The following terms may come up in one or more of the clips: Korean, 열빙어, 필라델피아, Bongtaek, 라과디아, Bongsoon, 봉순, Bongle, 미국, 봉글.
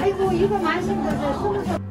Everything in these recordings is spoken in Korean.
아이고 이거 많이 생겼어요. 20살.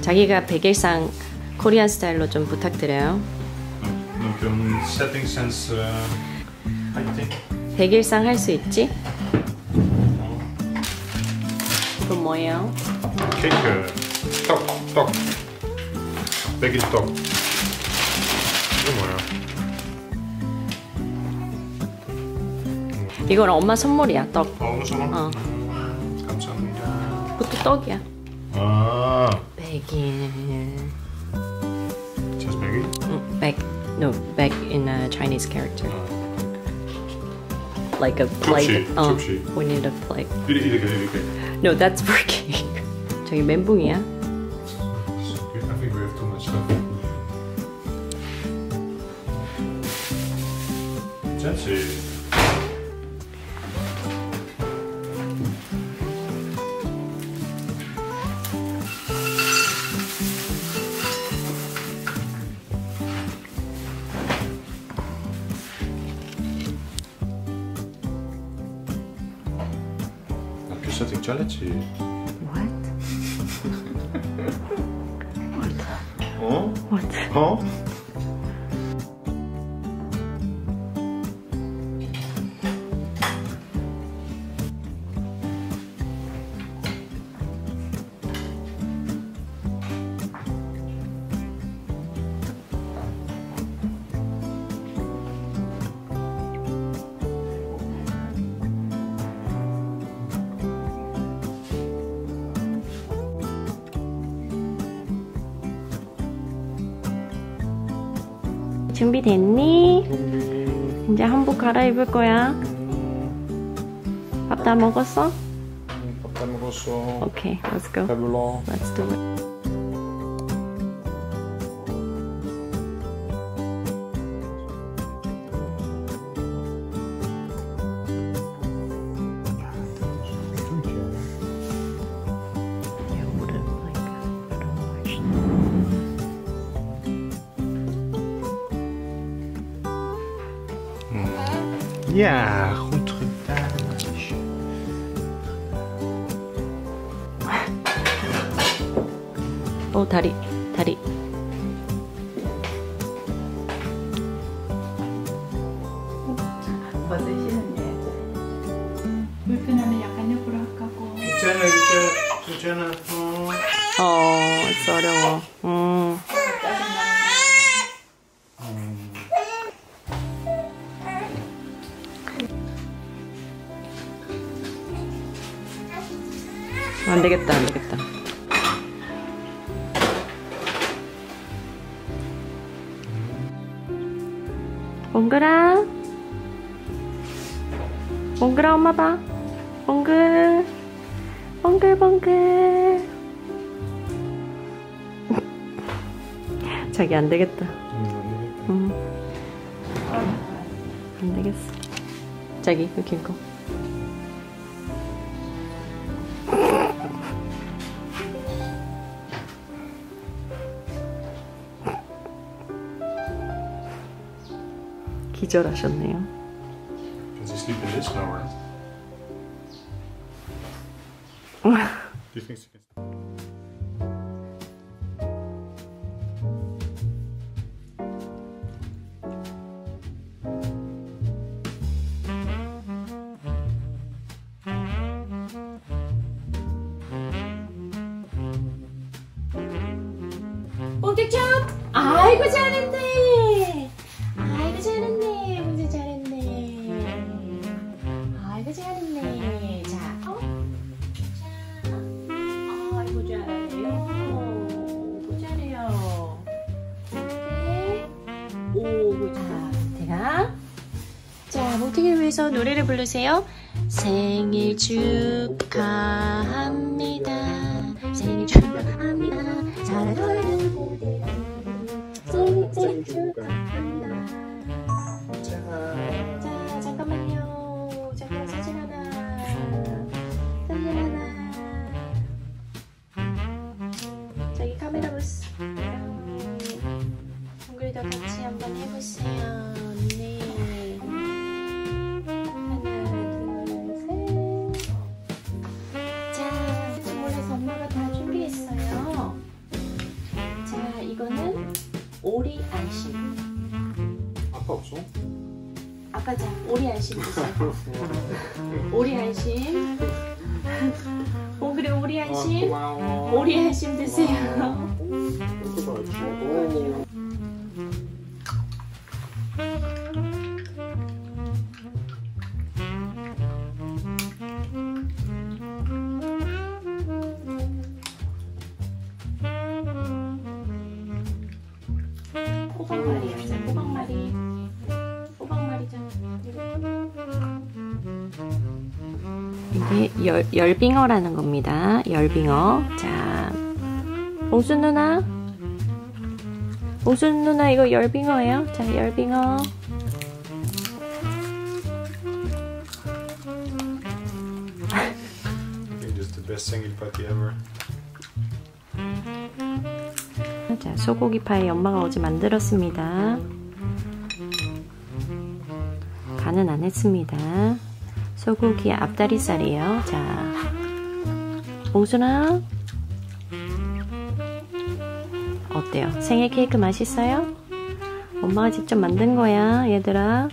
자기가 백일상 코리안 스타일로 좀 부탁드려요. 그럼 세팅 센스 파이팅. 백일상 할 수 있지? 이건 뭐예요? 케이크, 떡, 백일떡. 이거 뭐야? 이건 엄마 선물이야, 떡. 엄마 선물? 어. 감사합니다. 그것도 떡이야. 아. 백일. Just 백일? 응, 백. No, 백 in a Chinese character. Like a plate. 접시. We need a plate. 이렇게. No, that's for cake. 저기 멘붕이야. I think we have too much stuff. 짠치. 세팅 잘했지. What? What? 어? What? 어? 준비됐니? 이제 한복 갈아입을 거야. 밥 다 먹었어? 밥 다 먹었어. Okay, let's go. 배불러. Let's do it. Ja, goed gedaan. Oh, 다리. 오빠 드시는데 불편하면 약간 옆으로 할까고. 괜찮아. 어려워. 안 되겠다. 봉글아 엄마 봐. 봉글. 자기 안 되겠다. 안 되겠어. 자기 웃긴 거. 기절하셨네요. Does he sleep in this now, right? Do you think she can... 봉택척! 아이고 잘했네! 잘했네. 자, 아이고 잘했네. 해서 노래를 부르세요. 생일 축하합니다. 생일 축하합니다. 사랑하는 고대가 생일 축하합니다. 자, 잠깐만요. 잠깐 사진 하나. 사진 하나. 저기 카메라 보세요. 동글이도 같이 한번 해보세요. 오리 안심. 아빠 없어? 아빠 자 오리 안심 주세요. 오리 안심. 봉글이 오리 안심. 오리 안심 드세요. 이게 열빙어라는 겁니다. 열빙어. 자, 오순 누나, 오순 누나 이거 열빙어예요. 자, 열빙어. Just the best 생일 파티 ever. 자, 소고기 파이 엄마가 어제 만들었습니다. 간은 안 했습니다. 소고기 앞다리살이에요. 자, 봉순아 어때요? 생일 케이크 맛있어요? 엄마가 직접 만든 거야 얘들아.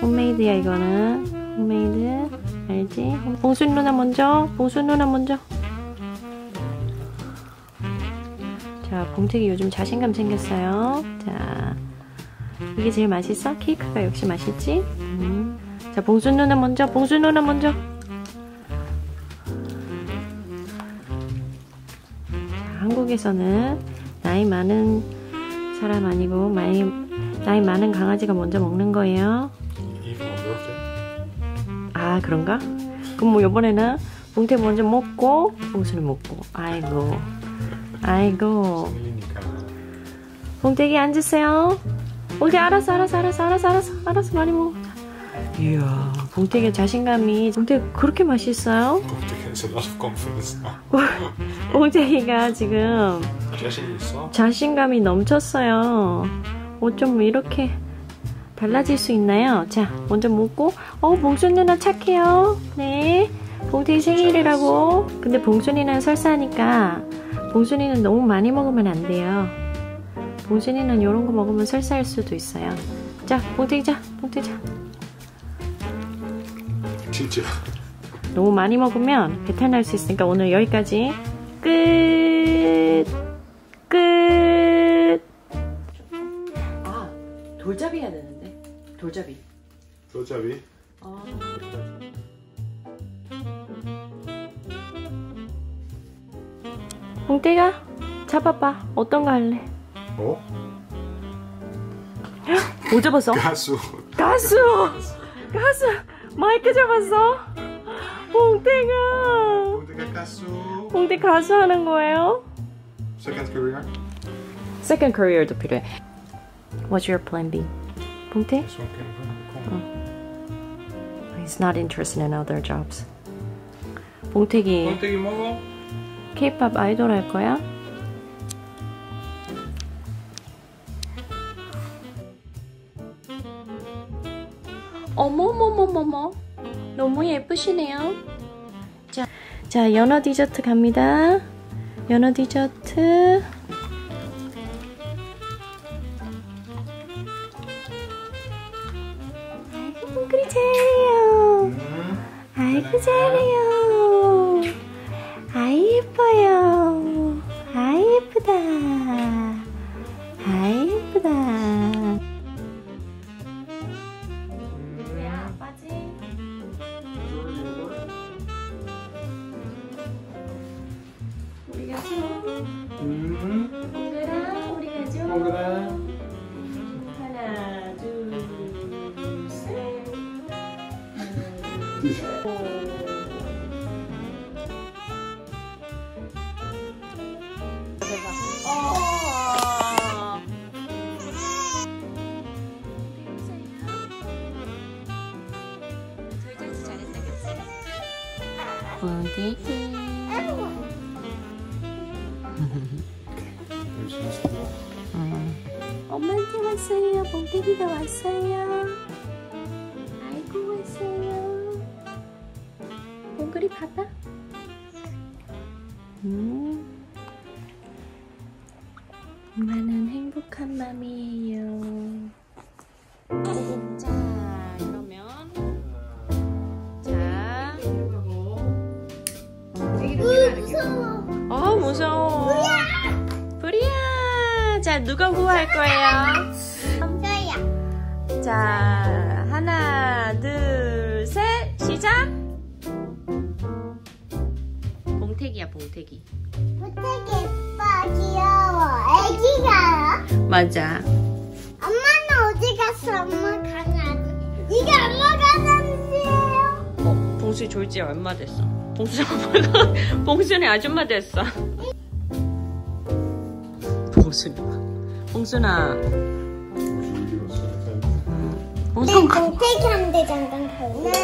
홈메이드야 이거는. 홈메이드 알지? 봉순 누나 먼저. 봉순 누나 먼저. 자, 봉택이 요즘 자신감 생겼어요. 자, 이게 제일 맛있어? 케이크가 역시 맛있지? 자, 봉순 누나 먼저. 봉순 누나 먼저. 자, 한국에서는 나이 많은 사람 아니고 나이 많은 강아지가 먼저 먹는 거예요. 아, 그런가? 그럼 뭐 이번에는 봉태 먼저 먹고 봉순을 먹고. 아이고 아이고. 봉태기 앉으세요. 봉태 알았어 많이 먹어. 이야, 봉태의 자신감이. 봉태 그렇게 맛있어요? 봉태이가 지금 자신 있어? 자신감이 넘쳤어요. 어쩜 이렇게 달라질 수 있나요? 자, 먼저 먹고. 봉순 누나 착해요. 네, 봉태이 생일이라고. 근데 봉순이는 설사하니까 봉순이는 너무 많이 먹으면 안 돼요. 봉순이는 이런 거 먹으면 설사할 수도 있어요. 자, 봉태이 자, 봉태이 자. 진짜 너무 많이 먹으면 배탈 날 수 있으니까 오늘 여기까지. 끝. 아, 돌잡이 해야 되는데. 돌잡이. 돌잡이? 봉태가 잡아봐. 어떤 거 할래? 어? 뭐 잡았어? 가수. 가수. 가수. 마이크 잡았어? 봉태가. 봉태가 가수. 봉태 가수 하는 거예요? Second career. Second career도 필요해. What's your plan B? 봉태? He's not interested in other jobs. 봉태기. 봉태기 먹어? K-pop 아이돌 할 거야? 어머머머머머, 너무 예쁘시네요. 자, 연어 디저트 갑니다. 연어 디저트. 아이고 그리 잘해요. 아이고 잘해요. 아이 예뻐요. 아이 예쁘다. 아이 예쁘다. 봉글아, 우리 가족. 봉글아. 하나, 둘, 셋. 엄마한테 왔어요. 멍대기가 왔어요. 아이고 왔어요. 봉글이 봐봐. 엄마는 행복한 맘이에요. 자, 그러면 자. 무서워. 무서워. 브리야. 자, 누가 구할 거예요? 범서야. 자, 하나, 둘, 셋, 시작! 봉태기야, 봉태기. 봉태기 예뻐, 귀여워. 애기가. 맞아. 엄마는 어디 갔어? 엄마 강아지. 이게 엄마 강아지예요? 봉수 졸지 얼마 됐어? 봉수 엄마가, 봉수는 아줌마 됐어. 봉순아. 봉순아. 봉태기한테 잠깐 가요.